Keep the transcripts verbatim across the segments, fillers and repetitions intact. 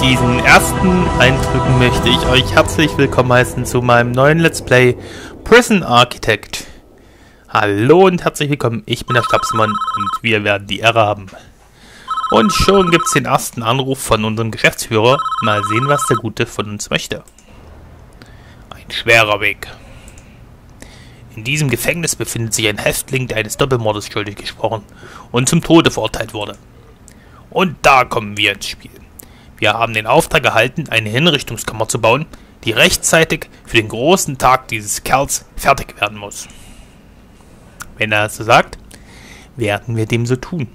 Mit diesen ersten Eindrücken möchte ich euch herzlich willkommen heißen zu meinem neuen Let's Play Prison Architect. Hallo und herzlich willkommen, ich bin der Stapsmann und wir werden die Ehre haben. Und schon gibt's den ersten Anruf von unserem Geschäftsführer. Mal sehen, was der Gute von uns möchte. Ein schwerer Weg. In diesem Gefängnis befindet sich ein Häftling, der eines Doppelmordes schuldig gesprochen und zum Tode verurteilt wurde. Und da kommen wir ins Spiel. Wir haben den Auftrag erhalten, eine Hinrichtungskammer zu bauen, die rechtzeitig für den großen Tag dieses Kerls fertig werden muss. Wenn er es so sagt, werden wir dem so tun.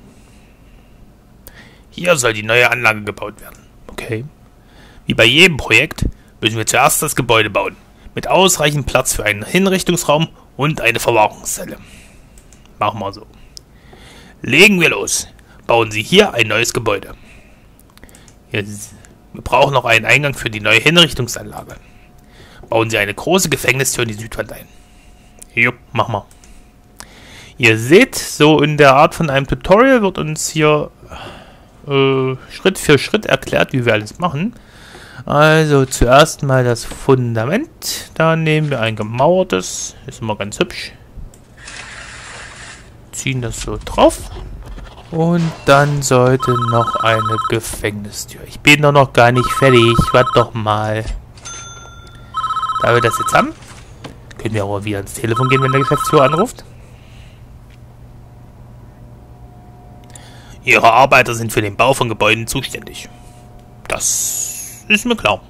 Hier soll die neue Anlage gebaut werden. Okay. Wie bei jedem Projekt müssen wir zuerst das Gebäude bauen, mit ausreichend Platz für einen Hinrichtungsraum und eine Verwahrungszelle. Machen wir so. Legen wir los. Bauen Sie hier ein neues Gebäude. Wir brauchen noch einen Eingang für die neue Hinrichtungsanlage. Bauen Sie eine große Gefängnistür in die Südwand ein. Jupp, mach mal. Ihr seht, so in der Art von einem Tutorial wird uns hier äh, Schritt für Schritt erklärt, wie wir alles machen. Also zuerst mal das Fundament. Da nehmen wir ein gemauertes. Ist immer ganz hübsch. Ziehen das so drauf. Und dann sollte noch eine Gefängnistür. Ich bin doch noch gar nicht fertig. Warte doch mal. Da wir das jetzt haben, können wir auch wieder ans Telefon gehen, wenn der Geschäftsführer anruft. Ihre Arbeiter sind für den Bau von Gebäuden zuständig. Das ist mir klar.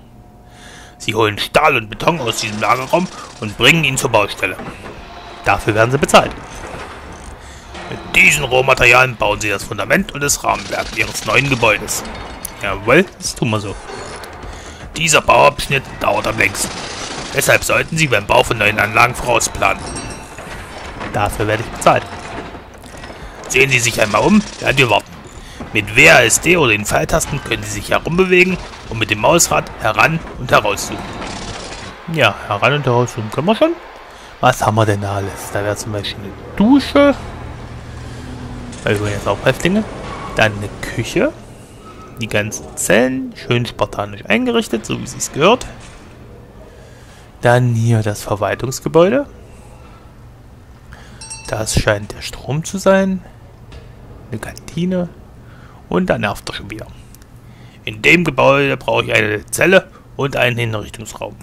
Sie holen Stahl und Beton aus diesem Lagerraum und bringen ihn zur Baustelle. Dafür werden sie bezahlt. Mit diesen Rohmaterialien bauen Sie das Fundament und das Rahmenwerk Ihres neuen Gebäudes. Jawohl, das tun wir so. Dieser Bauabschnitt dauert am längsten. Deshalb sollten Sie beim Bau von neuen Anlagen vorausplanen. Dafür werde ich bezahlt. Sehen Sie sich einmal um, während wir warten. Mit W A S D oder den Pfeiltasten können Sie sich herumbewegen und mit dem Mausrad heran und herauszoomen. Ja, heran und herauszoomen können wir schon. Was haben wir denn da alles? Da wäre zum Beispiel eine Dusche. Weil wir jetzt auch Häftlinge. Dann eine Küche. Die ganzen Zellen. Schön spartanisch eingerichtet, so wie es gehört. Dann hier das Verwaltungsgebäude. Das scheint der Strom zu sein. Eine Kantine. Und dann nervt er schon wieder. In dem Gebäude brauche ich eine Zelle und einen Hinrichtungsraum.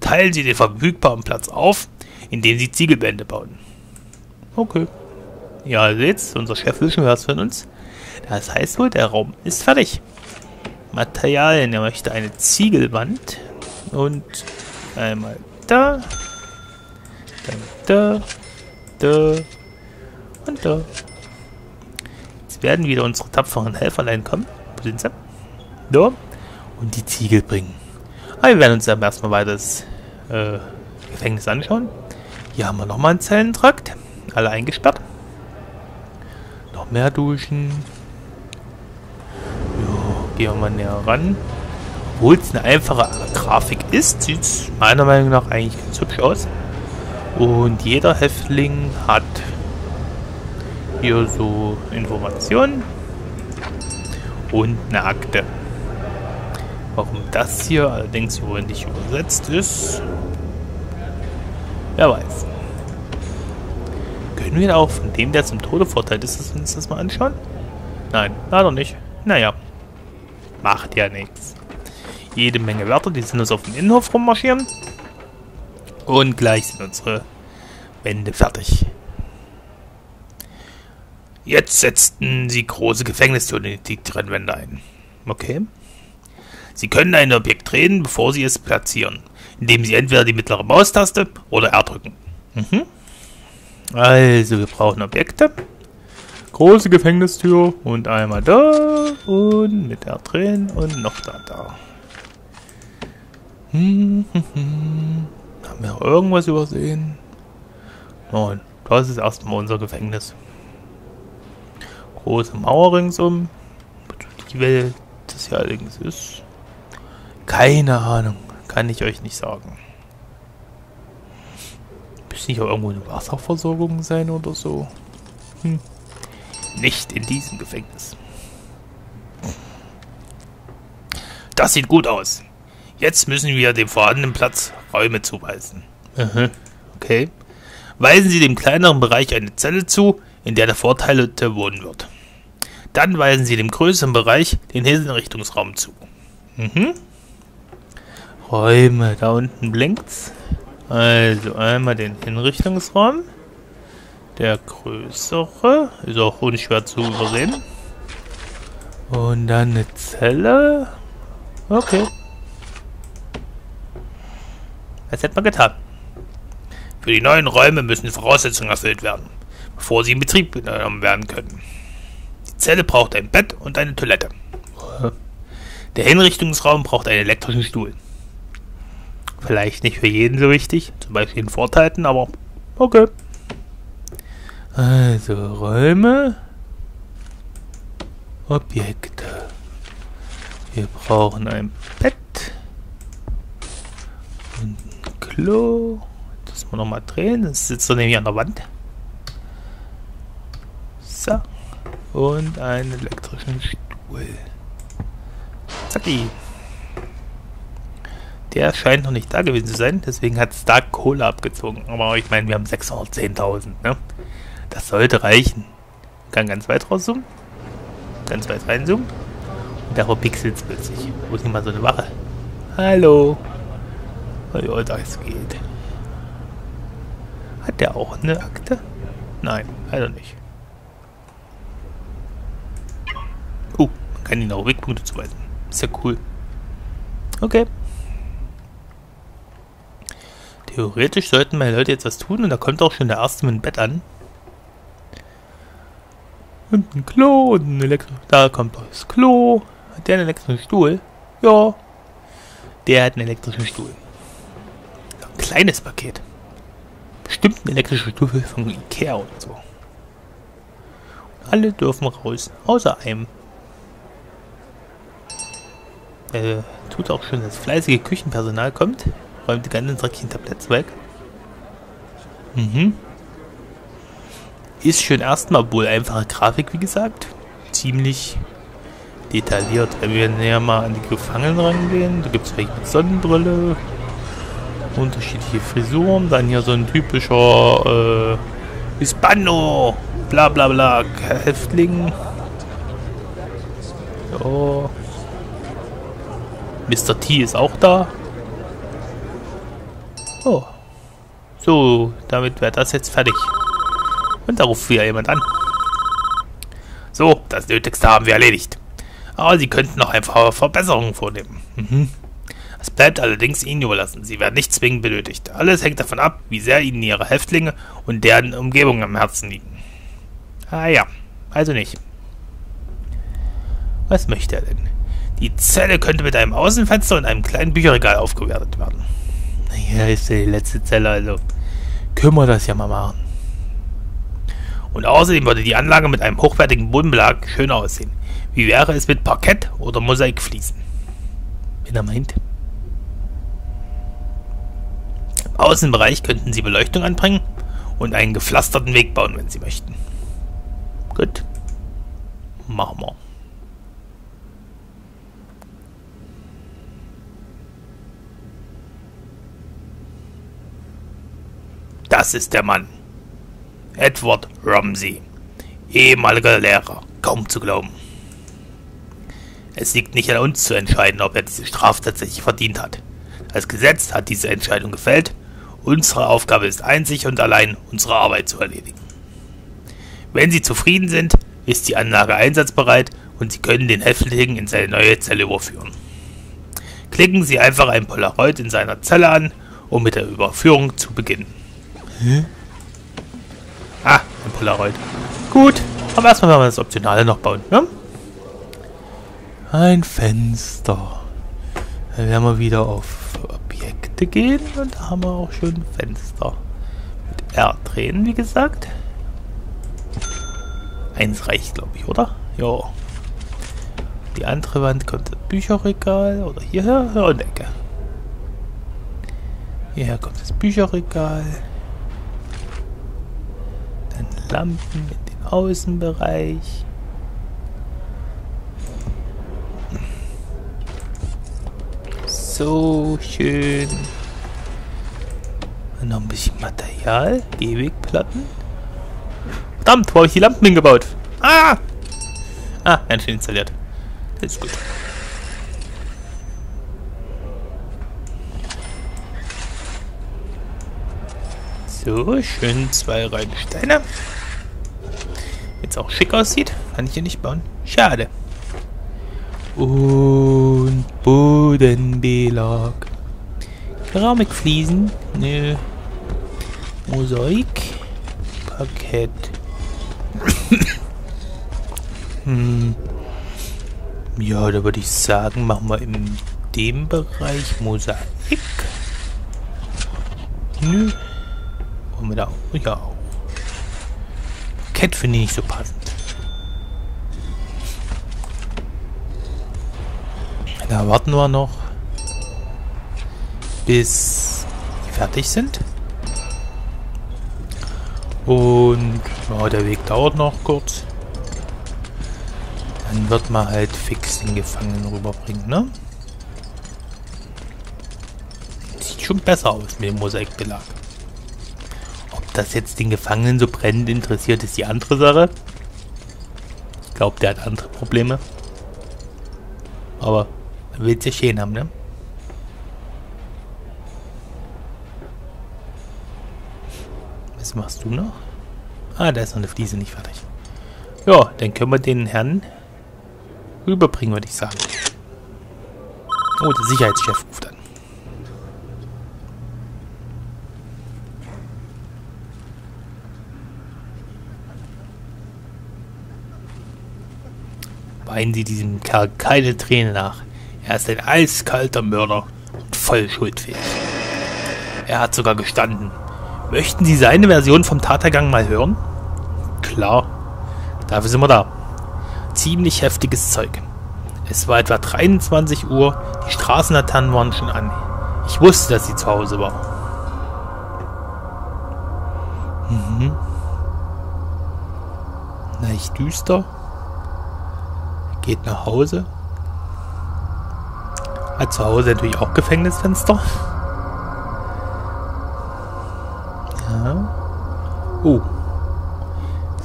Teilen Sie den verfügbaren Platz auf, indem Sie Ziegelwände bauen. Okay. Ja, ihr seht's, unser Chef will schon was von uns. Das heißt wohl, der Raum ist fertig. Materialien, er möchte eine Ziegelwand. Und einmal da. Dann da. Da. Und da. Jetzt werden wieder unsere tapferen Helferlein kommen. Wo sind sie? Da. Und die Ziegel bringen. Aber wir werden uns aber erstmal weiter das äh, Gefängnis anschauen. Hier haben wir nochmal einen Zellentrakt. Alle eingesperrt. Noch mehr Duschen. Jo, gehen wir mal näher ran. Obwohl es eine einfache Grafik ist, sieht es meiner Meinung nach eigentlich ganz hübsch aus. Und jeder Häftling hat hier so Informationen und eine Akte. Warum das hier allerdings wohl nicht übersetzt ist, wer weiß. Können wir auch von dem, der zum Tode verurteilt ist, dass wir uns das mal anschauen? Nein, leider nicht. Naja, macht ja nichts. Jede Menge Wärter, die sind uns auf dem Innenhof rummarschieren. Und gleich sind unsere Wände fertig. Jetzt setzten sie große Gefängnistüren in die Trennwände ein. Okay. Sie können ein Objekt drehen, bevor sie es platzieren, indem sie entweder die mittlere Maustaste oder R drücken. Mhm. Also, wir brauchen Objekte. Große Gefängnistür und einmal da und mit R drehen und noch da, da. Hm, hm, hm. Haben wir irgendwas übersehen? Nein, das ist erstmal unser Gefängnis. Große Mauer ringsum. Die Welt, das hier allerdings ist. Keine Ahnung, kann ich euch nicht sagen. Müsste nicht auch irgendwo eine Wasserversorgung sein oder so? Hm. Nicht in diesem Gefängnis. Das sieht gut aus. Jetzt müssen wir dem vorhandenen Platz Räume zuweisen. Mhm. Okay. Weisen Sie dem kleineren Bereich eine Zelle zu, in der der Verurteilte wohnen wird. Dann weisen Sie dem größeren Bereich den Hinrichtungsraum zu. Mhm. Räume, da unten blinkt's. Also einmal den Hinrichtungsraum. Der größere. Ist auch unschwer zu übersehen. Und dann eine Zelle. Okay. Das hätte man getan. Für die neuen Räume müssen Voraussetzungen erfüllt werden, bevor sie in Betrieb genommen werden können. Die Zelle braucht ein Bett und eine Toilette. Der Hinrichtungsraum braucht einen elektrischen Stuhl. Vielleicht nicht für jeden so wichtig, zum Beispiel in Vorteilen, aber okay. Also Räume, Objekte. Wir brauchen ein Bett und ein Klo. Das muss man nochmal drehen, das sitzt so nämlich an der Wand. So. Und einen elektrischen Stuhl. Zacki. Der scheint noch nicht da gewesen zu sein, deswegen hat Stark Kohle abgezogen. Aber ich meine, wir haben sechshundertzehntausend, ne? Das sollte reichen. Ich kann ganz weit rauszoomen. Ganz weit reinzoomen. Und da verpixelt es plötzlich. Wo ist nicht mal so eine Wache? Hallo. Oh, das geht. Hat der auch eine Akte? Nein, leider nicht. Oh, man kann ihn auch Wegpunkte zuweisen. Ist ja cool. Okay. Theoretisch sollten meine Leute jetzt was tun und da kommt auch schon der erste mit dem Bett an. Und ein Klo und ein Elektro... Da kommt das Klo. Hat der einen elektrischen Stuhl? Ja. Der hat einen elektrischen Stuhl. Ein kleines Paket. Bestimmt ein elektrischer Stuhl von Ikea oder so. Und alle dürfen raus, außer einem. Äh, tut auch schon, dass fleißige Küchenpersonal kommt. Räumt die ganzen dreckigen Tabletts weg. Mhm. Ist schön erstmal, obwohl einfache Grafik, wie gesagt. Ziemlich detailliert. Wenn wir näher mal an die Gefangenen rangehen, da gibt es welche mit Sonnenbrille. Unterschiedliche Frisuren. Dann hier so ein typischer äh, Hispano. Bla bla bla. Häftling. Ja. Mister T ist auch da. Oh. So, damit wäre das jetzt fertig. Und da ruft wieder jemand an. So, das Nötigste haben wir erledigt. Aber Sie könnten noch ein paar Verbesserungen vornehmen. Mhm. Es bleibt allerdings Ihnen überlassen. Sie werden nicht zwingend benötigt. Alles hängt davon ab, wie sehr Ihnen Ihre Häftlinge und deren Umgebung am Herzen liegen. Ah ja, also nicht. Was möchte er denn? Die Zelle könnte mit einem Außenfenster und einem kleinen Bücherregal aufgewertet werden. Hier ist ja die letzte Zelle, also können wir das ja mal machen. Und außerdem würde die Anlage mit einem hochwertigen Bodenbelag schön aussehen. Wie wäre es mit Parkett oder Mosaikfliesen? Wenn er meint. Im Außenbereich könnten Sie Beleuchtung anbringen und einen gepflasterten Weg bauen, wenn Sie möchten. Gut. Machen wir. Das ist der Mann. Edward Ramsey. Ehemaliger Lehrer. Kaum zu glauben. Es liegt nicht an uns zu entscheiden, ob er diese Strafe tatsächlich verdient hat. Das Gesetz hat diese Entscheidung gefällt. Unsere Aufgabe ist einzig und allein, unsere Arbeit zu erledigen. Wenn Sie zufrieden sind, ist die Anlage einsatzbereit und Sie können den Häftlingen in seine neue Zelle überführen. Klicken Sie einfach ein Polaroid in seiner Zelle an, um mit der Überführung zu beginnen. Ah, ein Polaroid. Gut, aber erstmal werden wir das Optionale noch bauen, ne? Ein Fenster. Dann werden wir wieder auf Objekte gehen und da haben wir auch schon Fenster. Mit R drehen, wie gesagt. Eins reicht, glaube ich, oder? Jo. Die andere Wand kommt das Bücherregal oder hierher, ja, und Ecke. Hierher kommt das Bücherregal. Lampen in den Außenbereich. So schön. Und noch ein bisschen Material. Gehwegplatten. Verdammt, wo habe ich die Lampen hingebaut? Ah! Ah, ganz schön installiert. Das ist gut. So, schön zwei Reihen Steine. Jetzt auch schick aussieht. Kann ich hier nicht bauen. Schade. Und Bodenbelag. Keramikfliesen. Nö. Mosaik. Parkett. hm. Ja, da würde ich sagen, machen wir in dem Bereich Mosaik. Nö. Wir da auch. Ja, auch. Parkett finde ich nicht so passend. Da warten wir noch, bis die fertig sind. Und ja, der Weg dauert noch kurz. Dann wird man halt fix den Gefangenen rüberbringen, ne? Sieht schon besser aus mit dem Mosaikbelag. Dass jetzt den Gefangenen so brennend interessiert, ist die andere Sache. Ich glaube, der hat andere Probleme. Aber er will es ja schön haben, ne? Was machst du noch? Ah, da ist noch eine Fliese nicht fertig. Ja, dann können wir den Herrn rüberbringen, würde ich sagen. Oh, der Sicherheitschef ruft an. Weinen Sie diesem Kerl keine Tränen nach. Er ist ein eiskalter Mörder und voll schuldfähig. Er hat sogar gestanden. Möchten Sie seine Version vom Tathergang mal hören? Klar, dafür sind wir da. Ziemlich heftiges Zeug. Es war etwa dreiundzwanzig Uhr, die Straßenlaternen waren schon an. Ich wusste, dass sie zu Hause war. Mhm. Leicht düster. Geht nach Hause. Hat zu Hause natürlich auch Gefängnisfenster. Ja. Oh.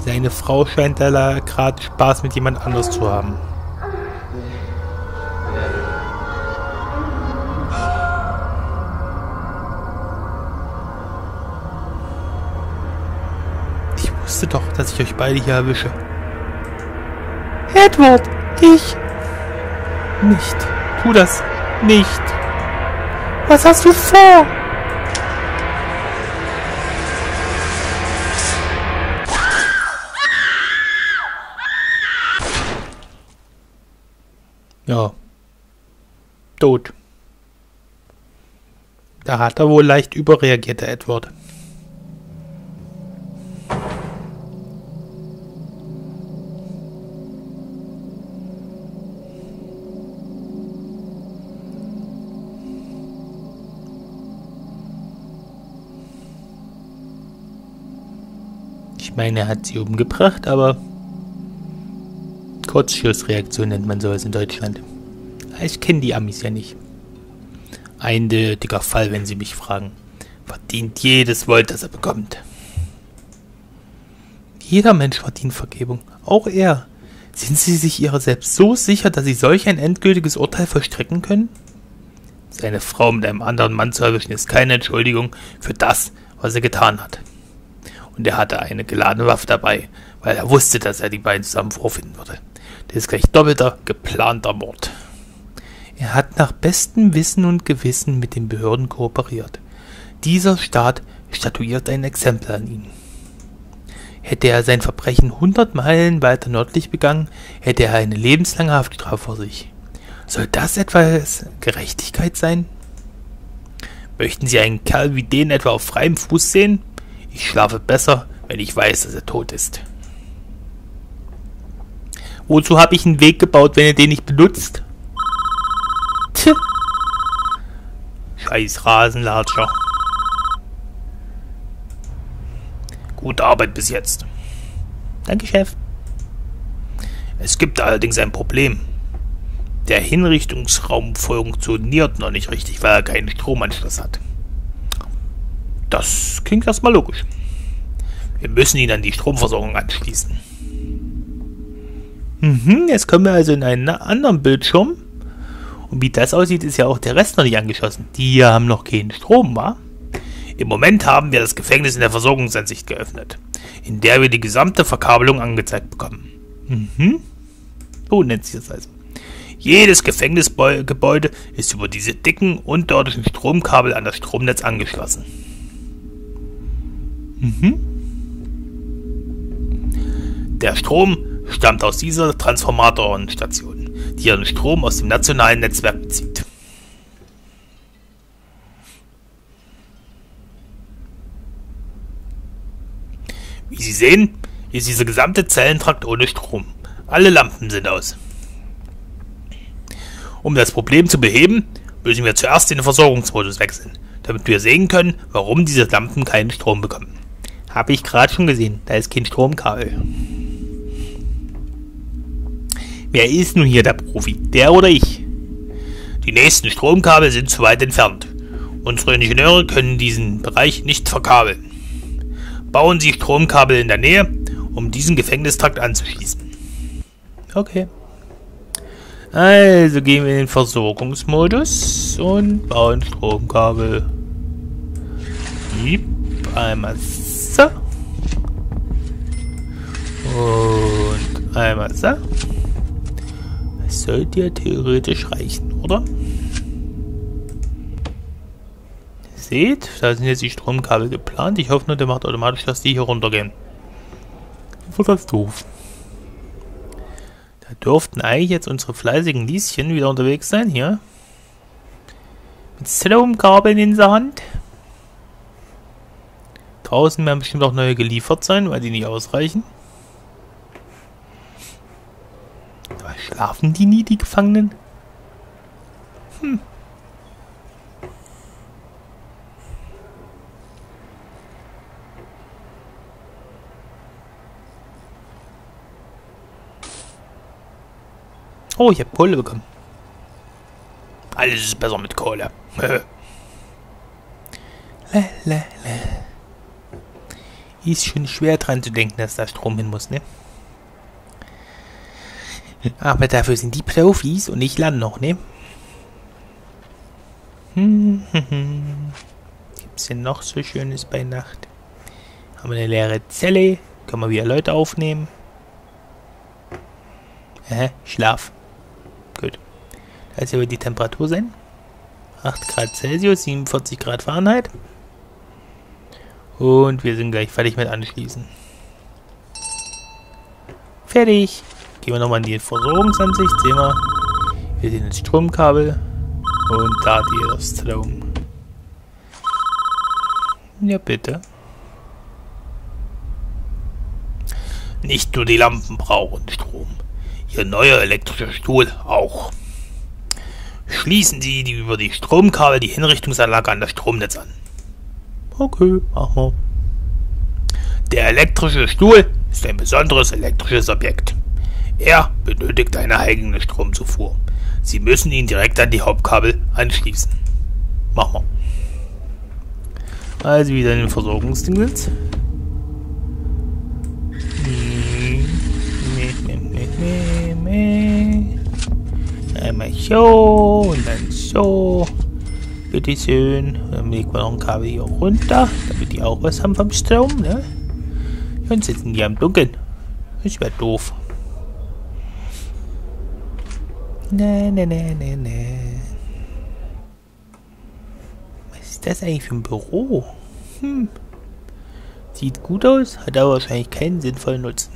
Seine Frau scheint da gerade Spaß mit jemand anders zu haben. Ich wusste doch, dass ich euch beide hier erwische. Edward! Ich... Nicht. Tu das nicht. Was hast du vor? Ja. Tot. Da hat er wohl leicht überreagiert, der Edward. Ich meine, er hat sie umgebracht, aber Kurzschlussreaktion nennt man sowas in Deutschland. Ich kenne die Amis ja nicht. Eindeutiger Fall, wenn sie mich fragen. Verdient jedes Volt, das er bekommt. Jeder Mensch verdient Vergebung, auch er. Sind Sie sich ihrer selbst so sicher, dass Sie solch ein endgültiges Urteil vollstrecken können? Seine Frau mit einem anderen Mann zu erwischen, ist keine Entschuldigung für das, was er getan hat. Und er hatte eine geladene Waffe dabei, weil er wusste, dass er die beiden zusammen vorfinden würde. Das ist gleich doppelter, geplanter Mord. Er hat nach bestem Wissen und Gewissen mit den Behörden kooperiert. Dieser Staat statuiert ein Exempel an ihn. Hätte er sein Verbrechen hundert Meilen weiter nördlich begangen, hätte er eine lebenslange Haftstrafe vor sich. Soll das etwa Gerechtigkeit sein? Möchten Sie einen Kerl wie den etwa auf freiem Fuß sehen? Ich schlafe besser, wenn ich weiß, dass er tot ist. Wozu habe ich einen Weg gebaut, wenn ihr den nicht benutzt? Tch. Scheiß Rasenlatscher. Gute Arbeit bis jetzt. Danke, Chef. Es gibt allerdings ein Problem. Der Hinrichtungsraum funktioniert noch nicht richtig, weil er keinen Stromanschluss hat. Das klingt erstmal logisch. Wir müssen ihn an die Stromversorgung anschließen. Mhm, jetzt kommen wir also in einen anderen Bildschirm. Und wie das aussieht, ist ja auch der Rest noch nicht angeschlossen. Die haben noch keinen Strom, wa? Im Moment haben wir das Gefängnis in der Versorgungsansicht geöffnet, in der wir die gesamte Verkabelung angezeigt bekommen. Mhm. So nennt sich das also. Jedes Gefängnisgebäude ist über diese dicken, unterirdischen Stromkabel an das Stromnetz angeschlossen. Mhm. Der Strom stammt aus dieser Transformatorenstation, die ihren Strom aus dem nationalen Netzwerk bezieht. Wie Sie sehen, ist dieser gesamte Zellentrakt ohne Strom. Alle Lampen sind aus. Um das Problem zu beheben, müssen wir zuerst in den Versorgungsmodus wechseln, damit wir sehen können, warum diese Lampen keinen Strom bekommen. Habe ich gerade schon gesehen, da ist kein Stromkabel. Wer ist nun hier der Profi, der oder ich? Die nächsten Stromkabel sind zu weit entfernt. Unsere Ingenieure können diesen Bereich nicht verkabeln. Bauen Sie Stromkabel in der Nähe, um diesen Gefängnistrakt anzuschließen. Okay. Also gehen wir in den Versorgungsmodus und bauen Stromkabel. Jeep, einmal so. Und einmal so. Das sollte ja theoretisch reichen, oder? Seht, da sind jetzt die Stromkabel geplant. Ich hoffe nur, der macht automatisch, dass die hier runtergehen. Das wird ganz doof. Da dürften eigentlich jetzt unsere fleißigen Lieschen wieder unterwegs sein, hier. Mit Stromkabeln in der Hand. Draußen werden bestimmt auch neue geliefert sein, weil die nicht ausreichen. Aber schlafen die nie, die Gefangenen? Hm. Oh, ich habe Kohle bekommen. Alles ist besser mit Kohle. le, le, le. Ist schon schwer dran zu denken, dass da Strom hin muss, ne? Aber dafür sind die Profis und ich lerne noch, ne? Hm, hm, hm. Gibt's denn noch so Schönes bei Nacht? Haben wir eine leere Zelle? Können wir wieder Leute aufnehmen? Hä? Schlaf. Gut. Da ist ja die Temperatur sein. acht Grad Celsius, siebenundvierzig Grad Fahrenheit. Und wir sind gleich fertig mit anschließen. Fertig. Gehen wir nochmal in die Versorgungsansicht. Sehen wir. Wir sehen das Stromkabel. Und da die das Strom. Ja, bitte. Nicht nur die Lampen brauchen Strom. Ihr neuer elektrischer Stuhl auch. Schließen Sie die über die Stromkabel die Hinrichtungsanlage an das Stromnetz an. Okay, machen wir. Der elektrische Stuhl ist ein besonderes elektrisches Objekt. Er benötigt eine eigene Stromzufuhr. Sie müssen ihn direkt an die Hauptkabel anschließen. Machen wir. Also wieder in den Versorgungsdienst. Einmal so und dann so. Bitteschön. Dann legen wir noch ein Kabel hier runter, damit die auch was haben vom Strom, ne? Sonst sitzen die am Dunkeln. Das wäre doof. Ne, ne, ne, ne, ne. Was ist das eigentlich für ein Büro? Hm. Sieht gut aus, hat aber wahrscheinlich keinen sinnvollen Nutzen.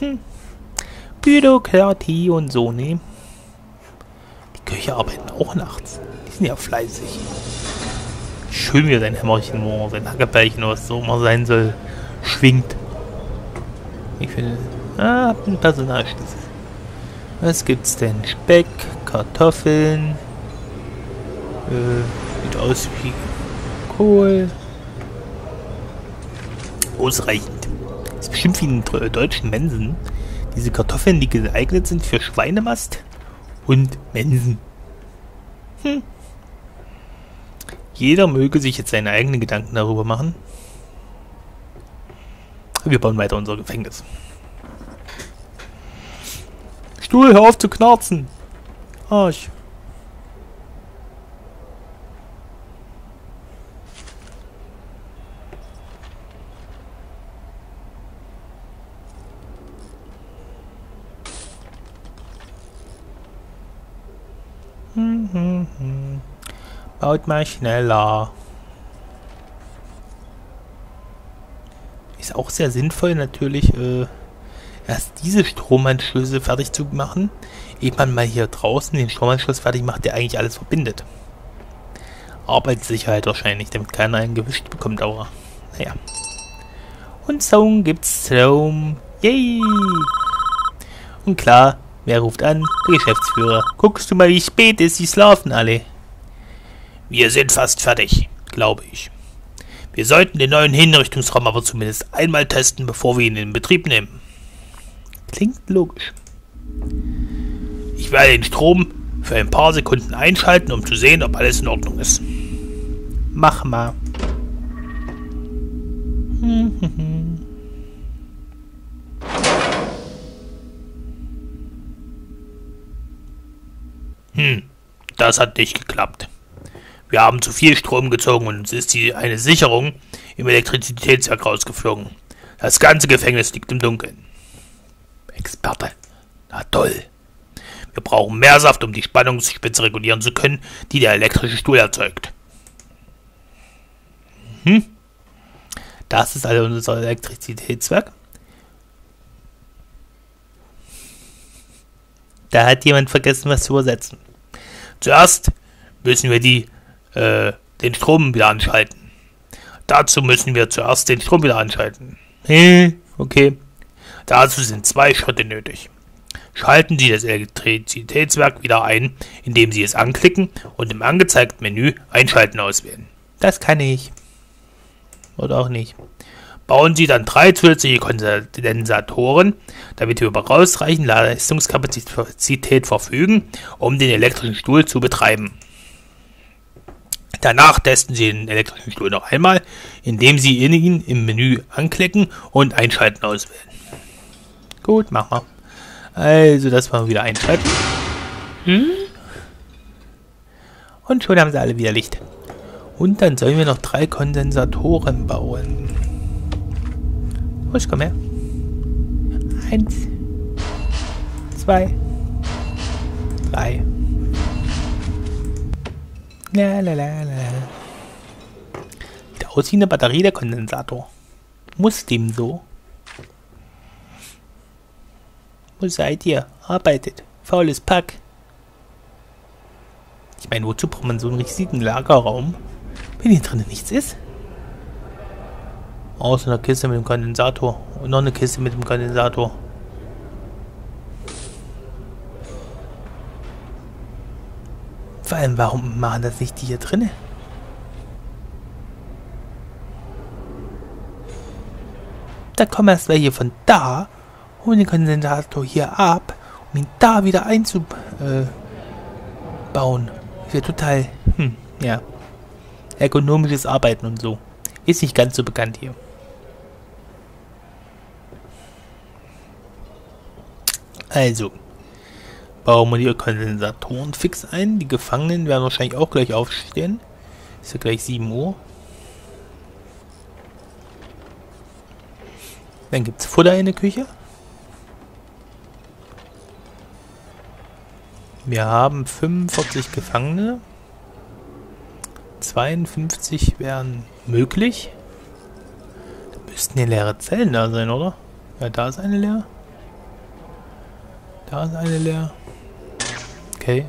Hm. Bürokratie und so, ne? Die Köche arbeiten auch nachts. Die sind ja fleißig. Schön, wie sein Hämmerchen, oh, sein Hackebällchen, was so immer sein soll, schwingt. Ich finde. Ah, hab einen Personalschlüssel. Was gibt's denn? Speck, Kartoffeln. Äh, sieht aus wie Kohl. Ausreichend. Das ist bestimmt wie in deutschen Mensen. Diese Kartoffeln, die geeignet sind für Schweinemast und Mensen. Hm. Jeder möge sich jetzt seine eigenen Gedanken darüber machen. Wir bauen weiter unser Gefängnis. Stuhl, hör auf zu knarzen! Arsch! Hm, hm, hm. Baut mal schneller. Ist auch sehr sinnvoll natürlich, äh, erst diese Stromanschlüsse fertig zu machen, ehe man mal hier draußen den Stromanschluss fertig macht, der eigentlich alles verbindet. Arbeitssicherheit wahrscheinlich, damit keiner einen gewischt bekommt, aber naja. Und Zaun gibt's Zaun. Yay! Und klar, wer ruft an? Der Geschäftsführer. Guckst du mal, wie spät ist, sie schlafen alle. Wir sind fast fertig, glaube ich. Wir sollten den neuen Hinrichtungsraum aber zumindest einmal testen, bevor wir ihn in Betrieb nehmen. Klingt logisch. Ich werde den Strom für ein paar Sekunden einschalten, um zu sehen, ob alles in Ordnung ist. Mach mal. Hm, das hat nicht geklappt. Wir haben zu viel Strom gezogen und uns ist die, eine Sicherung im Elektrizitätswerk rausgeflogen. Das ganze Gefängnis liegt im Dunkeln. Experte. Na toll. Wir brauchen mehr Saft, um die Spannungsspitze regulieren zu können, die der elektrische Stuhl erzeugt. Hm. Das ist also unser Elektrizitätswerk. Da hat jemand vergessen, was zu übersetzen. Zuerst müssen wir die den Strom wieder anschalten. Dazu müssen wir zuerst den Strom wieder anschalten. Okay. Dazu sind zwei Schritte nötig. Schalten Sie das Elektrizitätswerk wieder ein, indem Sie es anklicken und im angezeigten Menü Einschalten auswählen. Das kann ich. Oder auch nicht. Bauen Sie dann drei zusätzliche Kondensatoren, damit wir über ausreichend Leistungskapazität verfügen, um den elektrischen Stuhl zu betreiben. Danach testen Sie den elektrischen Stuhl noch einmal, indem Sie ihn im Menü anklicken und Einschalten auswählen. Gut, machen wir. Also, das machen wir wieder einschalten. Und schon haben sie alle wieder Licht. Und dann sollen wir noch drei Kondensatoren bauen. Husch, komm her. Eins. Zwei. Drei. La, la, la, la. Sieht aus wie eine Batterie, der Kondensator. Muss dem so. Wo seid ihr? Arbeitet. Faules Pack. Ich meine, wozu braucht man so einen riesigen Lagerraum, wenn hier drinnen nichts ist? Außer einer Kiste mit dem Kondensator. Und noch eine Kiste mit dem Kondensator. Vor allem, warum machen das nicht die hier drinne? Da kommen erst welche von da, holen den Kondensator hier ab, um ihn da wieder einzubauen. Ist ja total, hm, ja, ergonomisches Arbeiten und so. Ist nicht ganz so bekannt hier. Also. Bauen wir die Kondensatoren fix ein. Die Gefangenen werden wahrscheinlich auch gleich aufstehen. Ist ja gleich sieben Uhr. Dann gibt es Futter in der Küche. Wir haben fünfundvierzig Gefangene. zweiundfünfzig wären möglich. Da müssten ja leere Zellen da sein, oder? Ja, da ist eine leer. Da ist eine leer. Okay.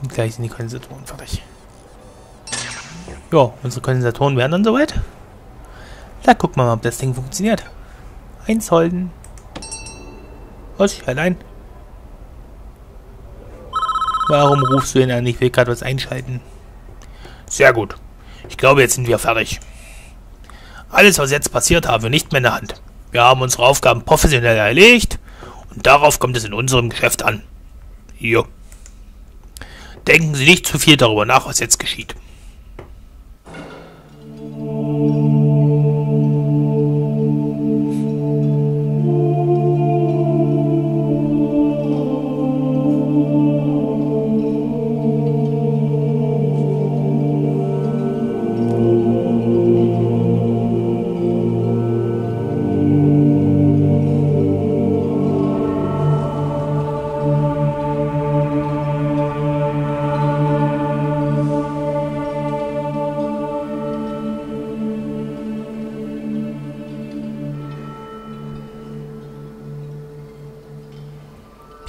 Und gleich sind die Kondensatoren fertig. Ja, unsere Kondensatoren wären dann soweit. Da gucken wir mal, ob das Ding funktioniert. Eins holden. Was? Allein. Warum rufst du ihn an? Ich will gerade was einschalten. Sehr gut. Ich glaube, jetzt sind wir fertig. Alles, was jetzt passiert, haben wir nicht mehr in der Hand. Wir haben unsere Aufgaben professionell erledigt und darauf kommt es in unserem Geschäft an. Jo. Denken Sie nicht zu viel darüber nach, was jetzt geschieht.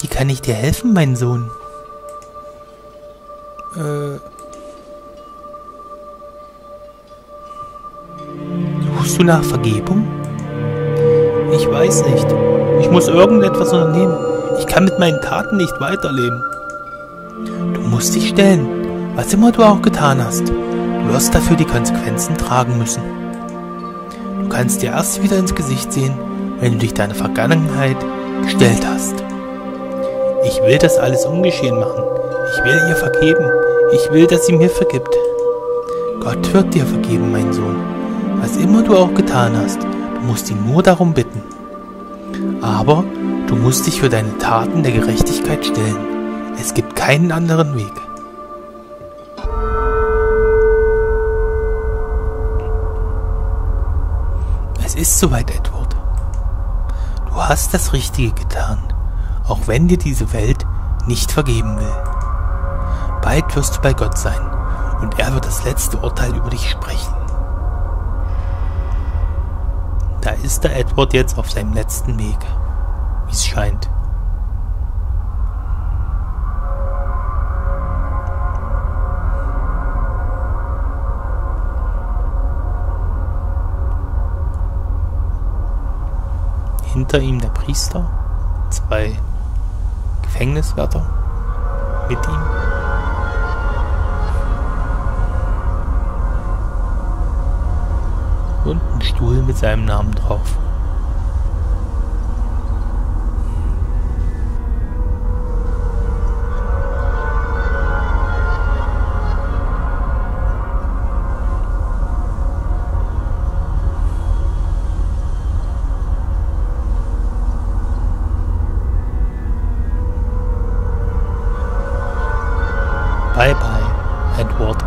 Wie kann ich dir helfen, mein Sohn? Äh. Suchst du nach Vergebung? Ich weiß nicht. Ich muss irgendetwas unternehmen. Ich kann mit meinen Taten nicht weiterleben. Du musst dich stellen, was immer du auch getan hast. Du wirst dafür die Konsequenzen tragen müssen. Du kannst dir erst wieder ins Gesicht sehen, wenn du dich deiner Vergangenheit gestellt hast. Ich will das alles ungeschehen machen. Ich will ihr vergeben. Ich will, dass sie mir vergibt. Gott wird dir vergeben, mein Sohn. Was immer du auch getan hast, du musst ihn nur darum bitten. Aber du musst dich für deine Taten der Gerechtigkeit stellen. Es gibt keinen anderen Weg. Es ist soweit, Edward. Du hast das Richtige getan. Auch wenn dir diese Welt nicht vergeben will. Bald wirst du bei Gott sein und er wird das letzte Urteil über dich sprechen. Da ist der Edward jetzt auf seinem letzten Weg, wie es scheint. Hinter ihm der Priester, zwei Gefängniswärter mit ihm. Und ein Stuhl mit seinem Namen drauf. Bye bye, Edward.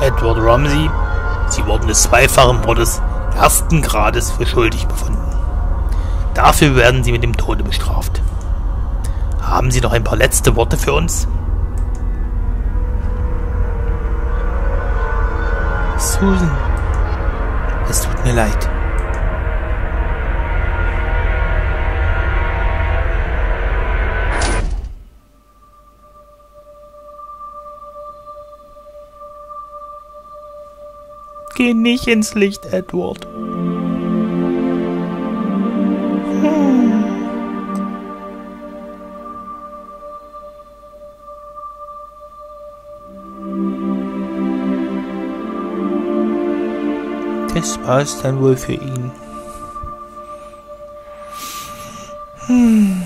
Edward Ramsey, Sie wurden des zweifachen Mordes ersten Grades für schuldig befunden. Dafür werden Sie mit dem Tode bestraft. Haben Sie noch ein paar letzte Worte für uns? Susan, es tut mir leid. Geh nicht ins Licht, Edward. Das war es dann wohl für ihn. Hm.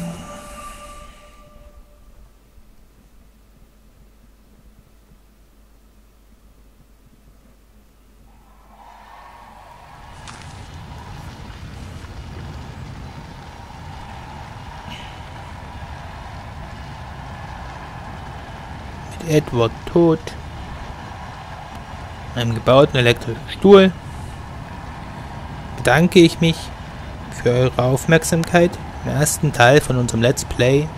Mit Edward tot, einem gebauten elektrischen Stuhl, bedanke ich mich für eure Aufmerksamkeit im ersten Teil von unserem Let's Play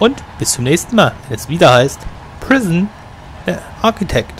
und bis zum nächsten Mal, wenn es wieder heißt Prison Architect.